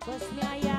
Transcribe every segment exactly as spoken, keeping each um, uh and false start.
Terima kasih.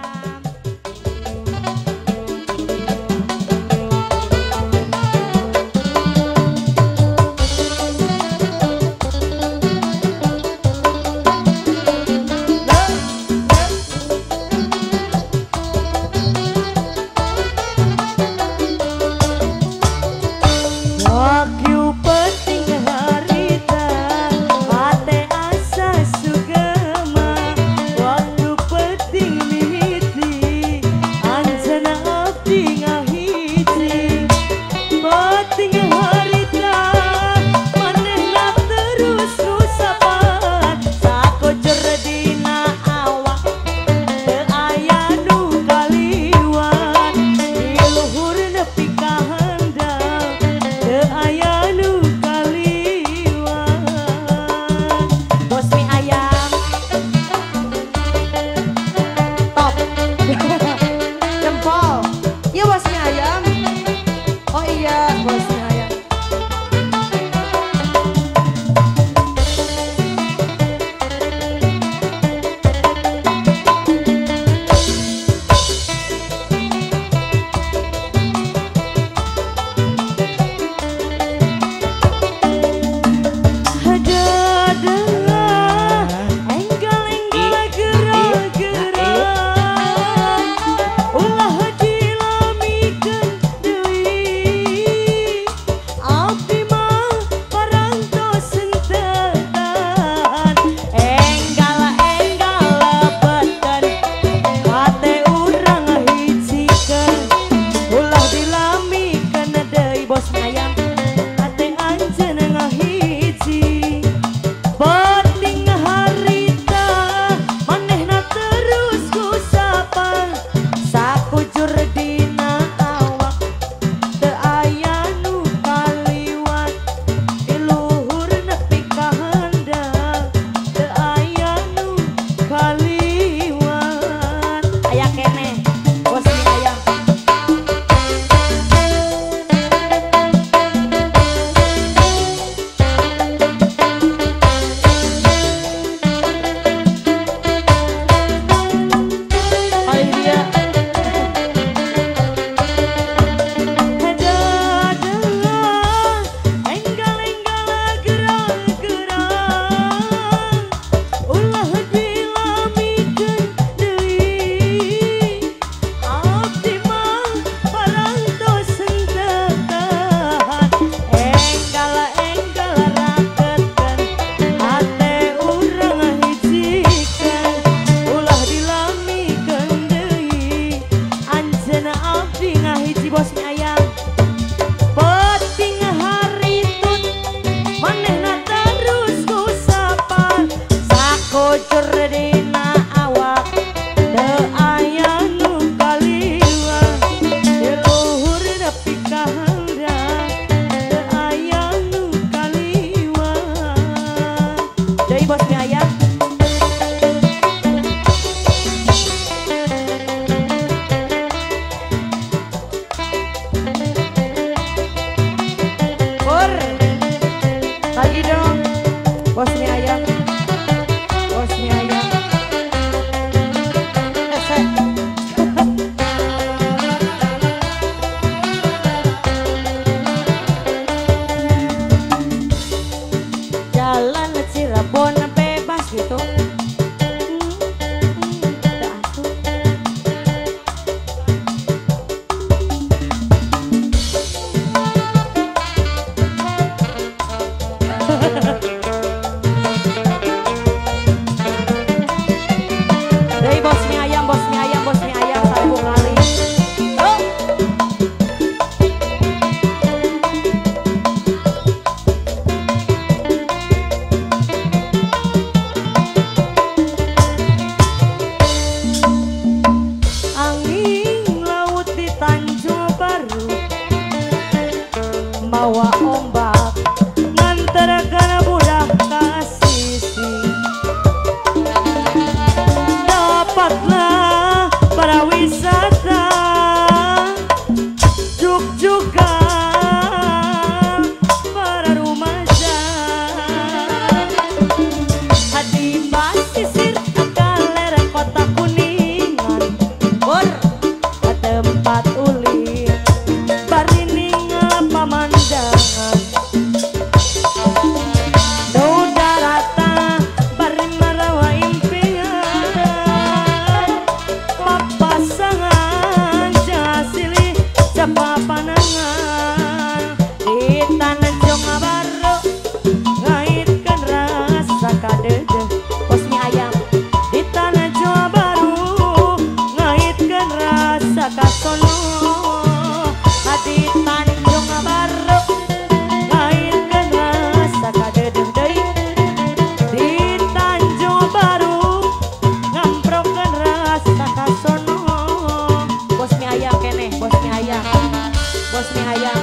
Rosni Hayam.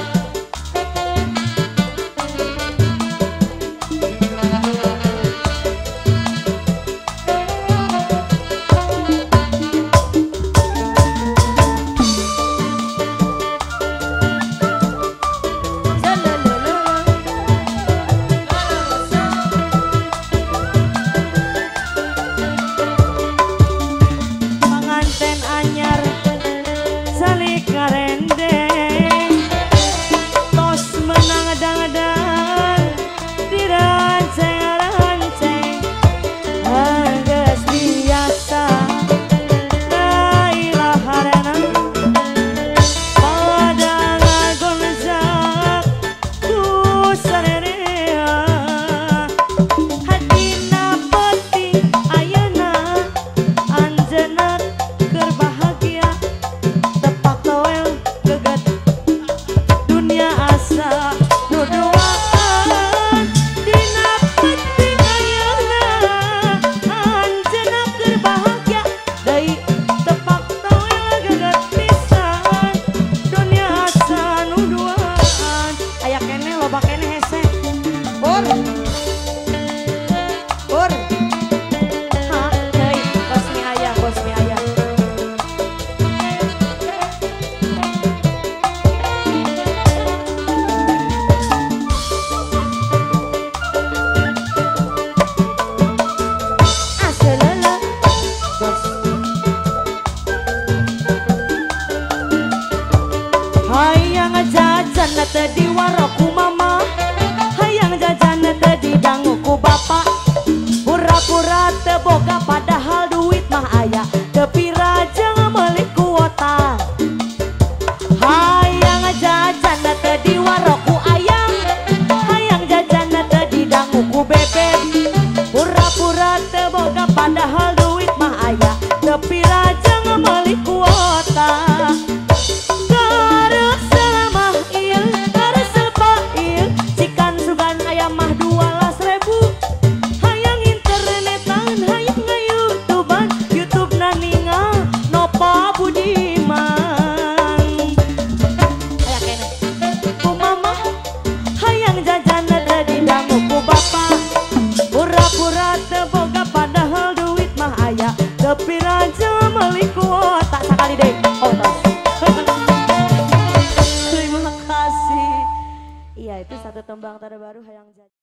Hayang jajan tadi waroku mama, hayang jajan tadi danguku bapak. Pura-pura teboga padahal duit mah ayah, tapi raja meuli kuota. Hayang jajan tadi waroku ayam, hayang jajan tadi danguku bebek. Pura-pura teboga padahal duit mah ayah, tapi raja meuli kuota. Itu satu tembang terbaru yang jadi.